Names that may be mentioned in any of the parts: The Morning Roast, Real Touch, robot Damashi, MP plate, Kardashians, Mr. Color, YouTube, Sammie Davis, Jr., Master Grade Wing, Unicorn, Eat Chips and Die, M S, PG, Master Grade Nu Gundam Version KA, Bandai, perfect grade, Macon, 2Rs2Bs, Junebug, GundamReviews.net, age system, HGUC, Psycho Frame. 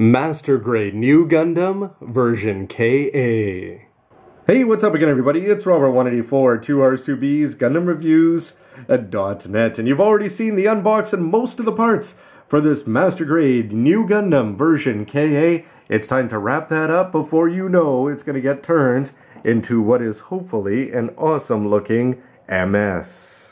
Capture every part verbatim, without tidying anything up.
Master Grade Nu Gundam Version K A. Hey, what's up again, everybody? It's Robert one eight eight four, two Rs two Bs, Gundam Reviews dot net, and you've already seen the unbox and most of the parts for this Master Grade Nu Gundam Version K A. It's time to wrap that up before you know it's going to get turned into what is hopefully an awesome-looking M S.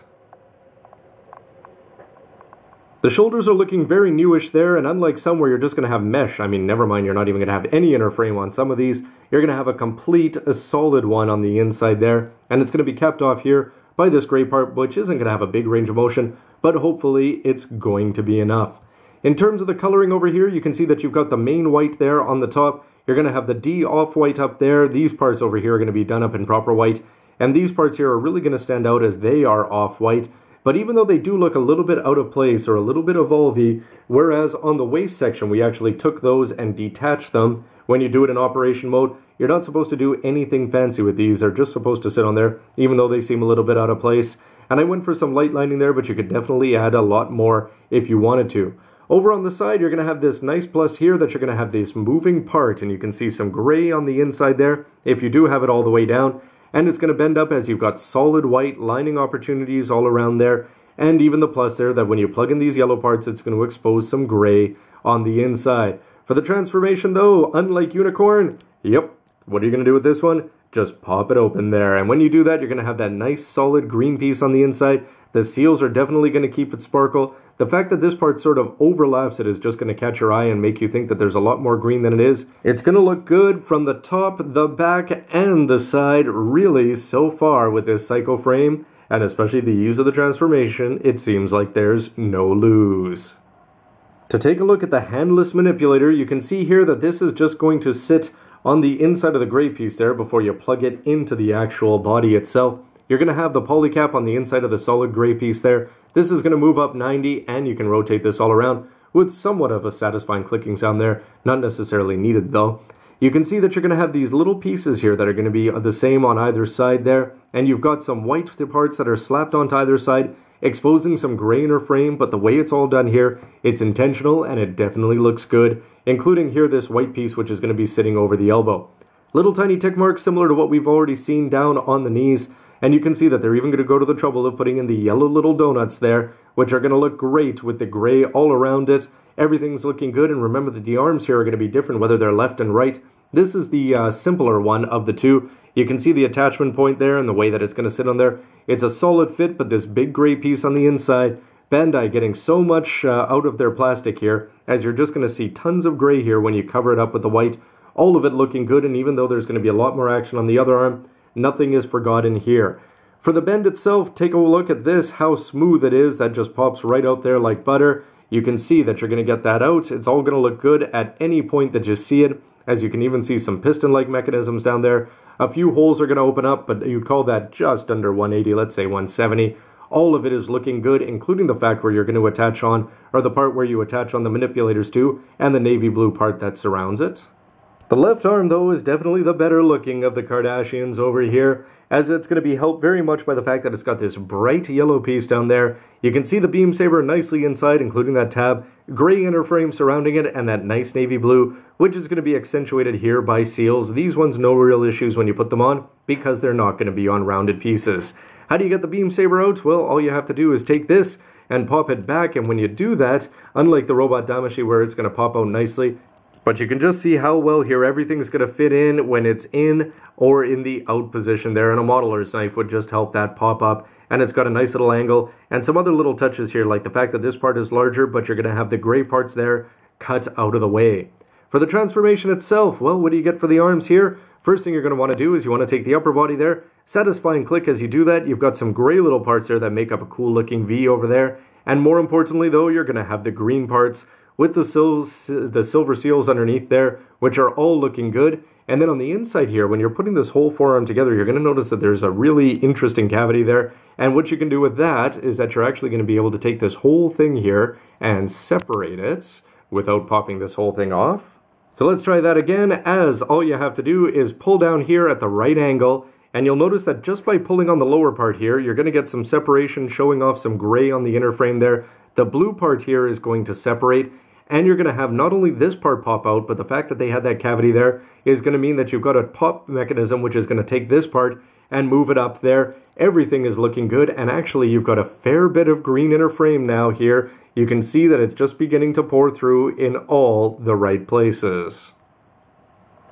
The shoulders are looking very newish there, and unlike some where you're just going to have mesh, I mean, never mind, you're not even going to have any inner frame on some of these. You're going to have a complete, a solid one on the inside there, and it's going to be capped off here by this gray part, which isn't going to have a big range of motion, but hopefully it's going to be enough. In terms of the coloring over here, you can see that you've got the main white there on the top. You're going to have the D off-white up there. These parts over here are going to be done up in proper white, and these parts here are really going to stand out as they are off-white. But even though they do look a little bit out of place or a little bit evolve-y, whereas on the waist section we actually took those and detached them. When you do it in operation mode, you're not supposed to do anything fancy with these. They're just supposed to sit on there, even though they seem a little bit out of place. And I went for some light lining there, but you could definitely add a lot more if you wanted to. Over on the side, you're going to have this nice plus here that you're going to have this moving part, and you can see some gray on the inside there if you do have it all the way down. And it's going to bend up as you've got solid white lining opportunities all around there, and even the plus there that when you plug in these yellow parts, it's going to expose some gray on the inside. For the transformation though, unlike Unicorn, yep, what are you going to do with this one? Just pop it open there, and when you do that, you're going to have that nice solid green piece on the inside. The seals are definitely going to keep it sparkle. The fact that this part sort of overlaps it is just going to catch your eye and make you think that there's a lot more green than it is. It's going to look good from the top, the back, and the side, really, so far with this Psycho Frame, and especially the use of the transformation, it seems like there's no lose. To take a look at the handless manipulator, you can see here that this is just going to sit on the inside of the gray piece there before you plug it into the actual body itself. You're going to have the polycap on the inside of the solid gray piece there. This is going to move up ninety, and you can rotate this all around with somewhat of a satisfying clicking sound there. Not necessarily needed though. You can see that you're going to have these little pieces here that are going to be the same on either side there, and you've got some white parts that are slapped onto either side, exposing some gray inner frame, but the way it's all done here, it's intentional and it definitely looks good, including here this white piece which is going to be sitting over the elbow. Little tiny tick marks similar to what we've already seen down on the knees. And you can see that they're even going to go to the trouble of putting in the yellow little donuts there, which are going to look great with the gray all around it. Everything's looking good, and remember that the arms here are going to be different whether they're left and right. This is the uh, simpler one of the two. You can see the attachment point there and the way that it's going to sit on there. It's a solid fit, but this big gray piece on the inside, Bandai getting so much uh, out of their plastic here, as you're just going to see tons of gray here when you cover it up with the white. All of it looking good, and even though there's going to be a lot more action on the other arm, nothing is forgotten here. For the bend itself, take a look at this, how smooth it is. That just pops right out there like butter. You can see that you're going to get that out. It's all going to look good at any point that you see it, as you can even see some piston-like mechanisms down there. A few holes are going to open up, but you'd call that just under one eighty, let's say one seventy. All of it is looking good, including the fact where you're going to attach on, or the part where you attach on the manipulators to, and the navy blue part that surrounds it. The left arm, though, is definitely the better looking of the Kardashians over here, as it's going to be helped very much by the fact that it's got this bright yellow piece down there. You can see the beam saber nicely inside, including that tab, gray inner frame surrounding it, and that nice navy blue, which is going to be accentuated here by seals. These ones, no real issues when you put them on, because they're not going to be on rounded pieces. How do you get the beam saber out? Well, all you have to do is take this and pop it back, and when you do that, unlike the robot Damashi where it's going to pop out nicely, but you can just see how well here everything's going to fit in when it's in or in the out position there, and a modeler's knife would just help that pop up, and it's got a nice little angle, and some other little touches here, like the fact that this part is larger, but you're going to have the gray parts there cut out of the way. For the transformation itself, well, what do you get for the arms here? First thing you're going to want to do is you want to take the upper body there, satisfying click as you do that. You've got some gray little parts there that make up a cool looking V over there, and more importantly though, you're going to have the green parts with the, seals, the silver seals underneath there, which are all looking good. And then on the inside here, when you're putting this whole forearm together, you're going to notice that there's a really interesting cavity there. And what you can do with that is that you're actually going to be able to take this whole thing here and separate it without popping this whole thing off. So let's try that again, as all you have to do is pull down here at the right angle. And you'll notice that just by pulling on the lower part here, you're going to get some separation, showing off some gray on the inner frame there. The blue part here is going to separate, and you're going to have not only this part pop out, but the fact that they had that cavity there is going to mean that you've got a pop mechanism which is going to take this part and move it up there. Everything is looking good, and actually you've got a fair bit of green inner frame now here. You can see that it's just beginning to pour through in all the right places.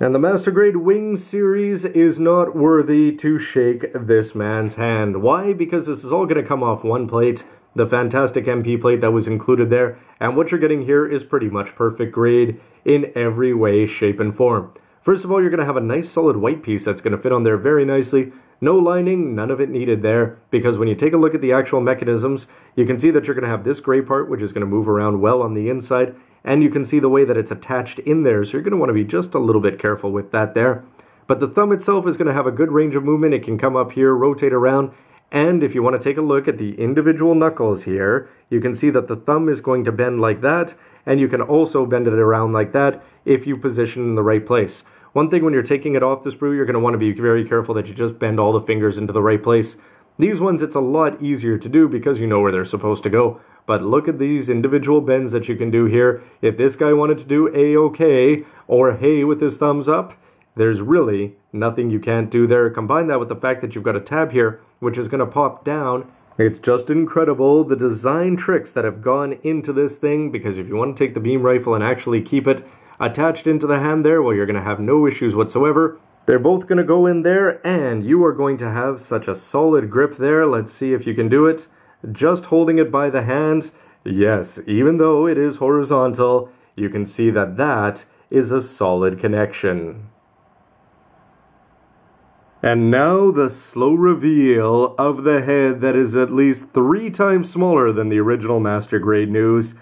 And the Master Grade Wing series is not worthy to shake this man's hand. Why? Because this is all going to come off one plate, the fantastic M P plate that was included there, and what you're getting here is pretty much perfect grade in every way, shape, and form. First of all, you're going to have a nice solid white piece that's going to fit on there very nicely. No lining, none of it needed there, because when you take a look at the actual mechanisms, you can see that you're going to have this gray part, which is going to move around well on the inside, and you can see the way that it's attached in there, so you're going to want to be just a little bit careful with that there. But the thumb itself is going to have a good range of movement. It can come up here, rotate around, and if you want to take a look at the individual knuckles here, you can see that the thumb is going to bend like that, and you can also bend it around like that if you position in the right place. One thing when you're taking it off the sprue, you're going to want to be very careful that you just bend all the fingers into the right place. These ones, it's a lot easier to do because you know where they're supposed to go. But look at these individual bends that you can do here. If this guy wanted to do A-OK or hey with his thumbs up, there's really nothing you can't do there. Combine that with the fact that you've got a tab here, which is going to pop down. It's just incredible the design tricks that have gone into this thing, because if you want to take the beam rifle and actually keep it attached into the hand there, well, you're going to have no issues whatsoever. They're both going to go in there, and you are going to have such a solid grip there. Let's see if you can do it. Just holding it by the hand. Yes, even though it is horizontal, you can see that that is a solid connection. And now the slow reveal of the head that is at least three times smaller than the original Master Grade Nu's.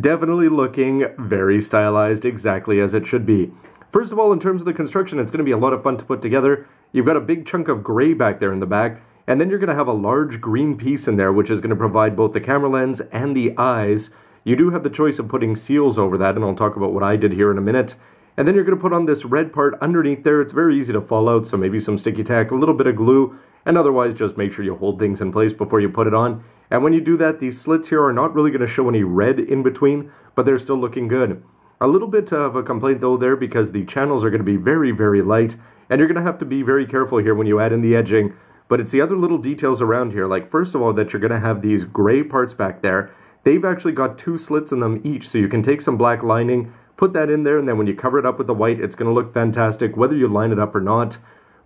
Definitely looking very stylized, exactly as it should be. First of all, in terms of the construction, it's going to be a lot of fun to put together. You've got a big chunk of gray back there in the back, and then you're going to have a large green piece in there, which is going to provide both the camera lens and the eyes. You do have the choice of putting seals over that, and I'll talk about what I did here in a minute. And then you're going to put on this red part underneath there. It's very easy to fall out, so maybe some sticky tack, a little bit of glue, and otherwise just make sure you hold things in place before you put it on. And when you do that, these slits here are not really going to show any red in between, but they're still looking good. A little bit of a complaint though there, because the channels are going to be very, very light, and you're going to have to be very careful here when you add in the edging. But it's the other little details around here, like first of all that you're going to have these gray parts back there. They've actually got two slits in them each, so you can take some black lining, put that in there, and then when you cover it up with the white, it's going to look fantastic, whether you line it up or not.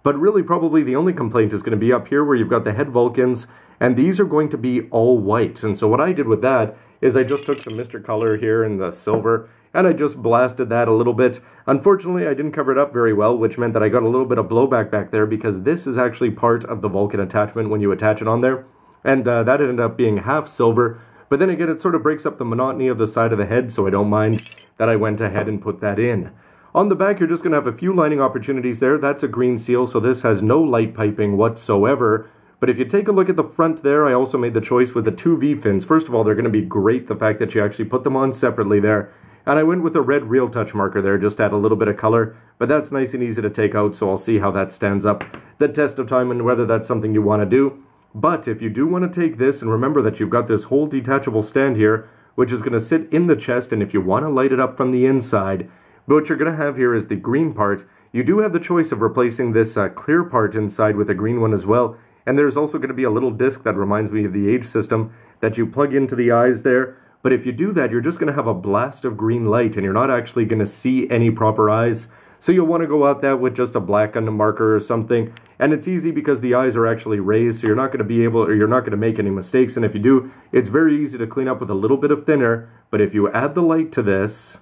But really, probably the only complaint is going to be up here where you've got the head Vulcans, and these are going to be all white. And so what I did with that is I just took some Mister Color here in the silver, and I just blasted that a little bit. Unfortunately, I didn't cover it up very well, which meant that I got a little bit of blowback back there, because this is actually part of the Vulcan attachment when you attach it on there. And uh, that ended up being half silver. But then again, it sort of breaks up the monotony of the side of the head, so I don't mind that I went ahead and put that in. On the back, you're just going to have a few lining opportunities there. That's a green seal, so this has no light piping whatsoever. But if you take a look at the front there, I also made the choice with the two V fins. First of all, they're going to be great, the fact that you actually put them on separately there. And I went with a red Real Touch marker there, just to add a little bit of color. But that's nice and easy to take out, so I'll see how that stands up the test of time and whether that's something you want to do. But if you do want to take this, and remember that you've got this whole detachable stand here, which is going to sit in the chest, and if you want to light it up from the inside, but what you're going to have here is the green part. You do have the choice of replacing this uh, clear part inside with a green one as well. And there's also going to be a little disc that reminds me of the age system that you plug into the eyes there. But if you do that, you're just going to have a blast of green light, and you're not actually going to see any proper eyes. So you'll want to go out that with just a black on the marker or something. And it's easy because the eyes are actually raised, so you're not going to be able, or you're not going to make any mistakes. And if you do, it's very easy to clean up with a little bit of thinner. But if you add the light to this...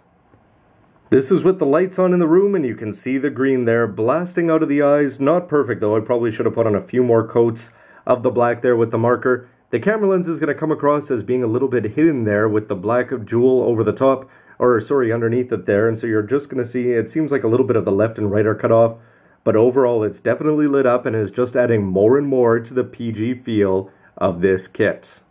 This is with the lights on in the room, and you can see the green there blasting out of the eyes. Not perfect though, I probably should have put on a few more coats of the black there with the marker. The camera lens is going to come across as being a little bit hidden there with the black jewel over the top, or sorry, underneath it there, and so you're just going to see, it seems like a little bit of the left and right are cut off, but overall it's definitely lit up and is just adding more and more to the P G feel of this kit.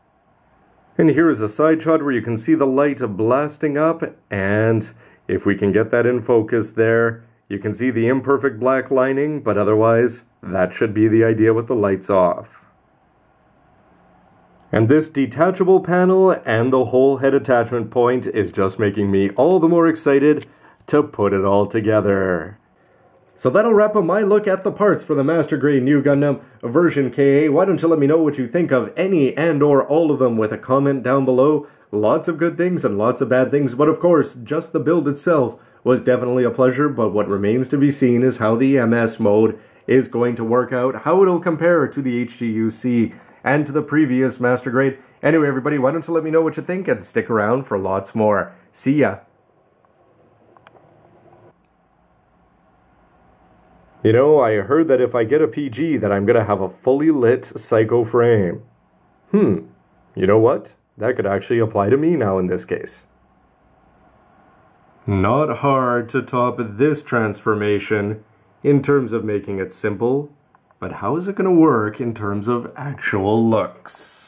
And here is a side shot where you can see the light blasting up, and... if we can get that in focus there, you can see the imperfect black lining, but otherwise, that should be the idea with the lights off. And this detachable panel and the whole head attachment point is just making me all the more excited to put it all together. So that'll wrap up my look at the parts for the Master Grade Nu Gundam Version K A. Why don't you let me know what you think of any and or all of them with a comment down below. Lots of good things and lots of bad things, but of course, just the build itself was definitely a pleasure, but what remains to be seen is how the M S mode is going to work out, how it'll compare to the H G U C and to the previous Master Grade. Anyway, everybody, why don't you let me know what you think and stick around for lots more. See ya! You know, I heard that if I get a P G that I'm gonna have a fully lit Psycho Frame. Hmm, you know what? That could actually apply to me now in this case. Not hard to top this transformation in terms of making it simple, but how is it gonna work in terms of actual looks?